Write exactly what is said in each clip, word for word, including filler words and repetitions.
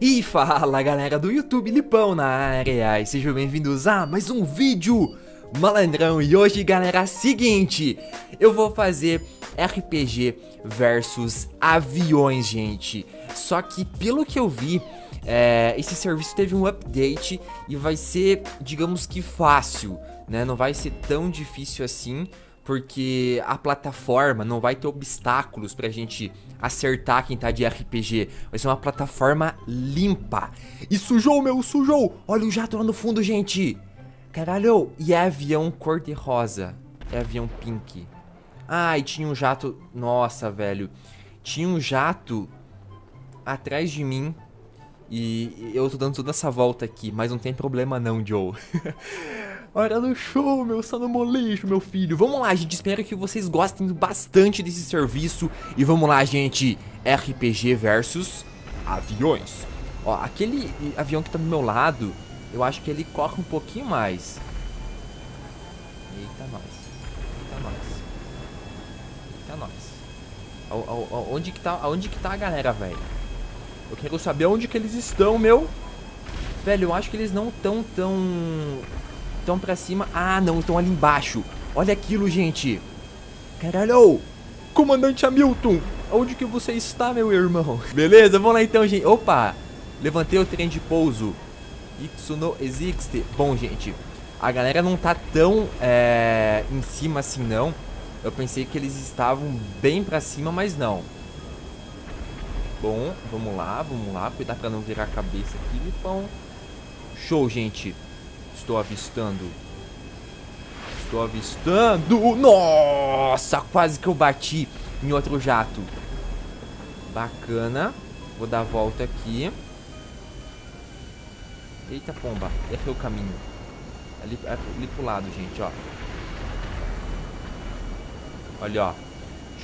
E fala galera do YouTube, Lipão na área, e sejam bem-vindos a mais um vídeo malandrão. E hoje galera, é o seguinte, eu vou fazer R P G versus aviões, gente. Só que pelo que eu vi, é, esse serviço teve um update e vai ser, digamos que fácil, né? Não vai ser tão difícil assim, porque a plataforma não vai ter obstáculos pra gente acertar quem tá de R P G. Vai ser uma plataforma limpa. E sujou, meu, sujou! Olha o jato lá no fundo, gente! Caralho! E é avião cor-de-rosa. É avião pink. Ah, e tinha um jato... Nossa, velho. Tinha um jato atrás de mim. E eu tô dando toda essa volta aqui. Mas não tem problema não, Joe. Hora do show, meu, só no molejo, meu filho. Vamos lá, gente, espero que vocês gostem bastante desse serviço. E vamos lá, gente, R P G versus aviões. Ó, aquele avião que tá do meu lado, eu acho que ele corre um pouquinho mais. Eita, nós. Eita, nós. Eita, nós. Onde que tá, onde que tá a galera, velho? Eu quero saber onde que eles estão, meu. Velho, eu acho que eles não tão tão... Estão pra cima. Ah, não, estão ali embaixo. Olha aquilo, gente. Caralho! Comandante Hamilton, onde que você está, meu irmão? Beleza, vamos lá então, gente. Opa! Levantei o trem de pouso. Isso não existe. Bom, gente, a galera não tá tão é, em cima assim, não. Eu pensei que eles estavam bem pra cima, mas não. Bom, vamos lá, vamos lá. Cuidar pra não virar a cabeça aqui, Lipão. Show, gente. Estou avistando. Estou avistando. Nossa, quase que eu bati em outro jato. Bacana. Vou dar a volta aqui. Eita, pomba. Errei o caminho. Ali, ali pro lado, gente, ó. Olha, ó.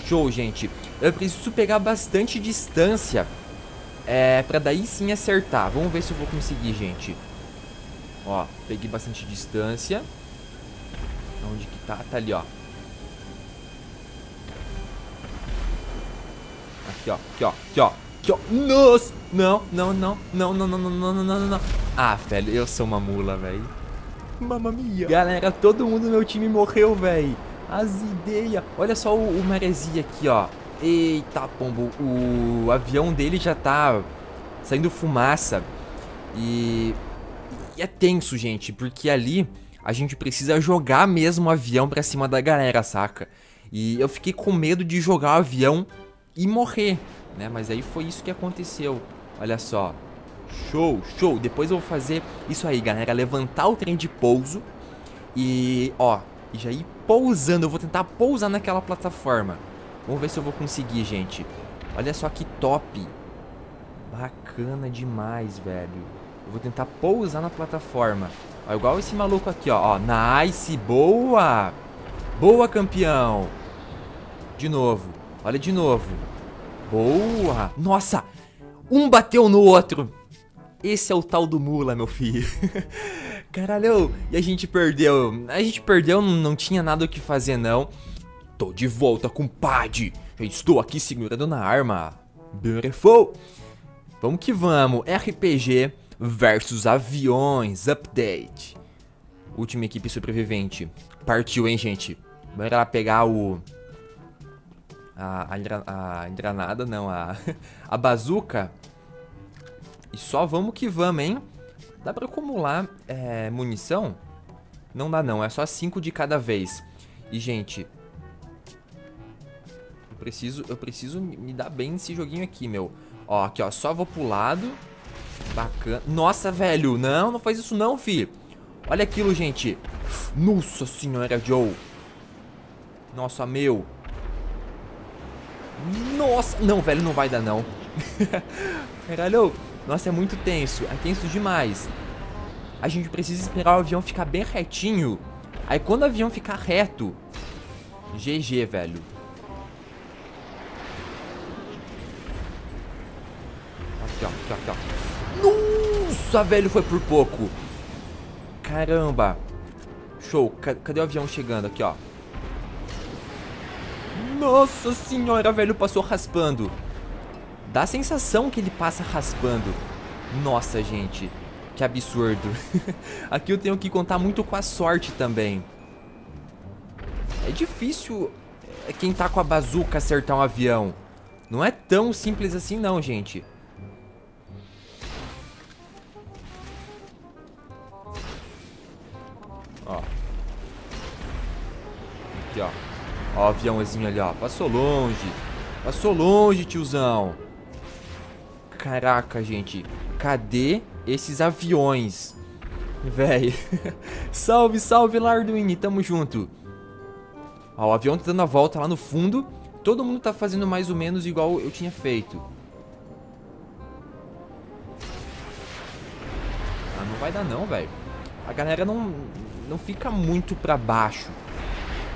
Show, gente. Eu preciso pegar bastante distância, é, pra daí sim acertar. Vamos ver se eu vou conseguir, gente. Ó, peguei bastante distância. Onde que tá? Tá ali, ó. Aqui, ó. Aqui, ó. Aqui, ó. Aqui, ó. Nossa! Não, não, não. Não, não, não, não, não, não, não, não. Ah, velho, eu sou uma mula, velho. Mamma mia. Galera, todo mundo do meu time morreu, velho. As ideias. Olha só o, o Marezi aqui, ó. Eita, pombo. O avião dele já tá saindo fumaça. E... E é tenso, gente, porque ali a gente precisa jogar mesmo o avião pra cima da galera, saca? E eu fiquei com medo de jogar o avião e morrer, né? Mas aí foi isso que aconteceu. Olha só. Show, show. Depois eu vou fazer isso aí, galera. Levantar o trem de pouso e, ó, e já ir pousando. Eu vou tentar pousar naquela plataforma. Vamos ver se eu vou conseguir, gente. Olha só que top. Bacana demais, velho. Eu vou tentar pousar na plataforma. Ó, igual esse maluco aqui, ó. Ó, nice, boa. Boa, campeão. De novo, olha de novo. Boa. Nossa, um bateu no outro. Esse é o tal do mula, meu filho. Caralho, e a gente perdeu. A gente perdeu, não tinha nada o que fazer, não. Tô de volta, compadre. Eu estou aqui segurando na arma. Beautiful. Vamos que vamos, R P G versus aviões, update. Última equipe sobrevivente. Partiu, hein, gente. Bora lá pegar o... A, a, a granada, não, a... A bazuca. E só vamos que vamos, hein. Dá pra acumular é, munição? Não dá não, é só cinco de cada vez. E, gente, Eu preciso, eu preciso me dar bem nesse joguinho aqui, meu. Ó, aqui, ó, só vou pro lado. Bacana. Nossa, velho. Não, não faz isso não, fi. Olha aquilo, gente. Nossa senhora, Joe. Nossa, meu. Nossa. Não, velho, não vai dar, não. Caralho. Nossa, é muito tenso. É tenso demais. A gente precisa esperar o avião ficar bem retinho. Aí, quando o avião ficar reto... G G, velho. Aqui, ó. Aqui, ó. Aqui, ó. Nossa, velho, foi por pouco. Caramba. Show, cadê o avião chegando? Aqui, ó. Nossa senhora, velho, passou raspando. Dá a sensação que ele passa raspando. Nossa, gente, que absurdo. Aqui eu tenho que contar muito com a sorte também. É difícil quem tá com a bazuca acertar um avião. Não é tão simples assim não, gente. Ó. Aqui, ó. Ó o aviãozinho ali, ó. Passou longe. Passou longe, tiozão. Caraca, gente. Cadê esses aviões? Véi. Salve, salve, Larduini. Tamo junto. Ó, o avião tá dando a volta lá no fundo. Todo mundo tá fazendo mais ou menos igual eu tinha feito. Ah, não vai dar não, velho. A galera não, não fica muito pra baixo.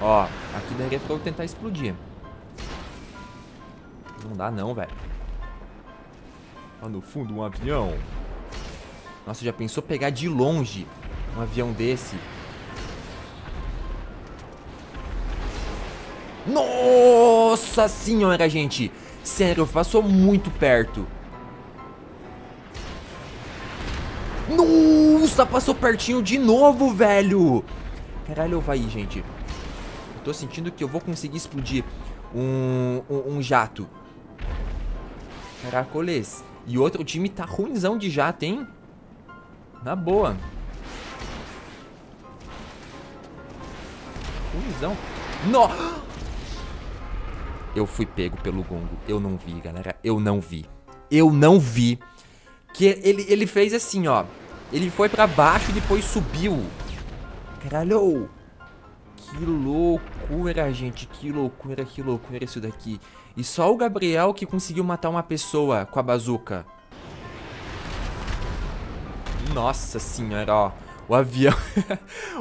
Ó, aqui daria pra eu tentar explodir. Não dá não, velho. Lá no fundo, um avião. Nossa, já pensou pegar de longe um avião desse? Nossa senhora, gente. Sério, passou muito perto. Nossa, passou pertinho de novo, velho. Caralho, vai, gente. Eu tô sentindo que eu vou conseguir explodir um, um, um jato. Caracoles. E outro time tá ruinzão de jato, hein? Na boa. Ruinzão. Nossa. Eu fui pego pelo gongo. Eu não vi, galera. Eu não vi. Eu não vi. Que ele, ele fez assim, ó. Ele foi pra baixo e depois subiu. Caralho. Que loucura, gente. Que loucura, que loucura isso daqui. E só o Gabriel que conseguiu matar uma pessoa com a bazuca. Nossa senhora, ó. O avião...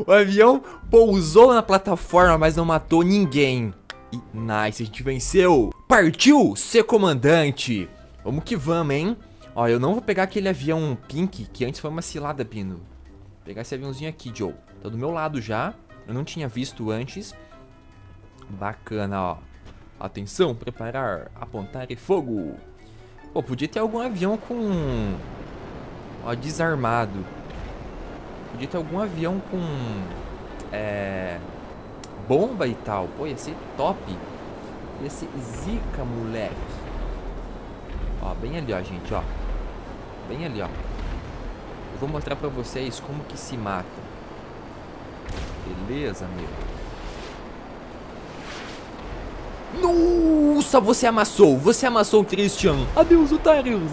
o avião pousou na plataforma, mas não matou ninguém. E nice, a gente venceu. Partiu ser comandante. Vamos que vamos, hein. Ó, eu não vou pegar aquele avião pink, que antes foi uma cilada, Pino. Vou pegar esse aviãozinho aqui, Joe. Tá do meu lado já. Eu não tinha visto antes. Bacana, ó. Atenção, preparar, apontar e fogo. Pô, podia ter algum avião com... Ó, desarmado. Podia ter algum avião com... É... bomba e tal. Pô, ia ser top. Ia ser zica, moleque. Ó, bem ali, ó, gente, ó. Bem ali, ó. Eu vou mostrar pra vocês como que se mata. Beleza, meu. Nossa, você amassou. Você amassou o Christian. Adeus, otários.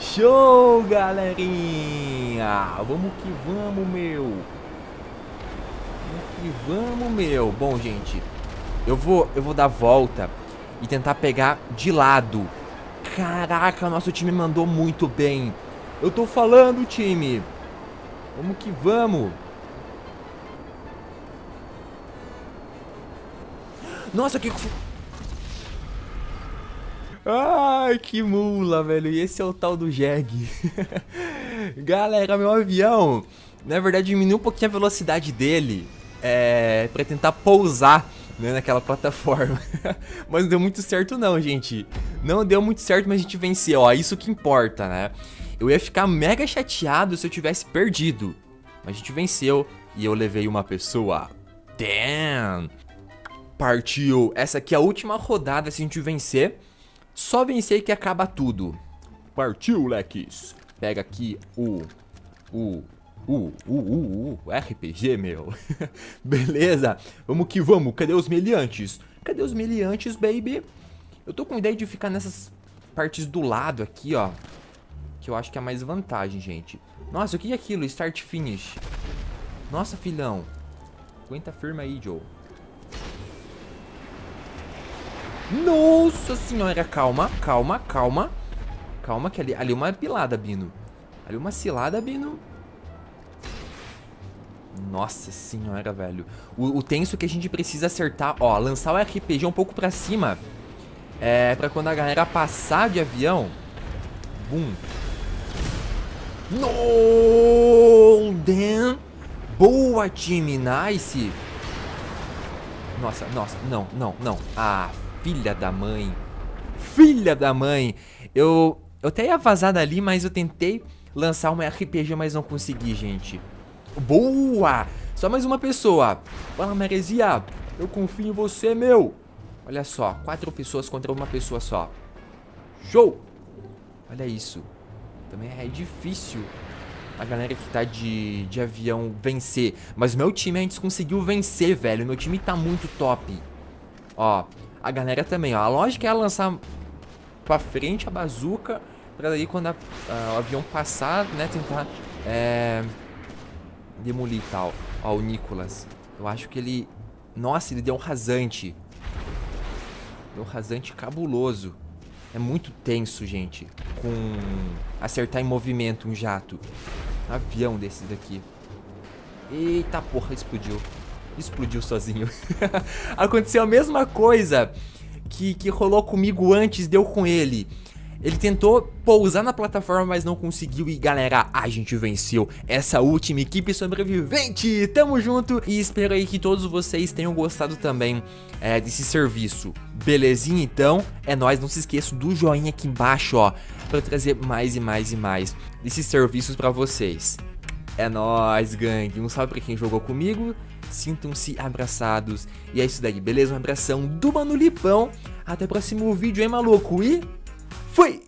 Show, galerinha. Vamos que vamos, meu. E vamos, meu. Bom, gente, eu vou, eu vou dar volta e tentar pegar de lado. Caraca, nosso time mandou muito bem. Eu tô falando, time. Vamos que vamos. Nossa, que... Ai, que mula, velho. E esse é o tal do Jeg. Galera, meu avião, na verdade, diminuiu um pouquinho a velocidade dele. É, pra tentar pousar, né, naquela plataforma. Mas não deu muito certo não, gente. Não deu muito certo, mas a gente venceu. Ó, isso que importa, né? Eu ia ficar mega chateado se eu tivesse perdido. Mas a gente venceu e eu levei uma pessoa. Damn! Partiu! Essa aqui é a última rodada se a gente vencer. Só vencer que acaba tudo. Partiu, leques! Pega aqui o... o... Uh, uh, uh, uh, R P G, meu. Beleza, vamos que vamos. Cadê os meliantes? Cadê os meliantes, baby? Eu tô com ideia de ficar nessas partes do lado aqui, ó, que eu acho que é mais vantagem, gente. Nossa, o que é aquilo? Start finish. Nossa, filhão. Aguenta firme aí, Joe. Nossa senhora, calma, calma, calma. Calma que ali, ali é uma pilada, Bino. Ali é uma cilada, Bino. Nossa senhora, velho. O, o tenso que a gente precisa acertar. Ó, lançar o R P G um pouco pra cima. É, pra quando a galera passar de avião. Boom. No! Damn. Boa, time. Nice. Nossa, nossa. Não, não, não. Ah, filha da mãe. Filha da mãe. Eu... Eu até ia vazar dali, mas eu tentei lançar uma R P G, mas não consegui, gente. Boa! Só mais uma pessoa. Fala, Meresia. Eu confio em você, meu. Olha só, quatro pessoas contra uma pessoa só. Show! Olha isso. Também é difícil a galera que tá de, de avião vencer. Mas meu time antes conseguiu vencer, velho. Meu time tá muito top. Ó, a galera também, ó. A lógica é lançar pra frente a bazuca, pra daí quando a, a, o avião passar, né, tentar é, demolir e tal. Ó, o Nicolas. Eu acho que ele... Nossa, ele deu um rasante. Deu um rasante cabuloso. É muito tenso, gente, com acertar em movimento um jato. Um avião desses aqui. Eita porra, explodiu. Explodiu sozinho. Aconteceu a mesma coisa que, que rolou comigo antes, deu com ele. Ele tentou pousar na plataforma, mas não conseguiu. E galera, a gente venceu essa última equipe sobrevivente. Tamo junto e espero aí que todos vocês tenham gostado também é, desse serviço. Belezinha então? É nóis, não se esqueça do joinha aqui embaixo, ó, pra eu trazer mais e mais e mais desses serviços pra vocês. É nóis, gangue. Um salve pra quem jogou comigo. Sintam-se abraçados. E é isso daí, beleza? Um abração do Mano Lipão. Até o próximo vídeo, hein, maluco? E... Fui!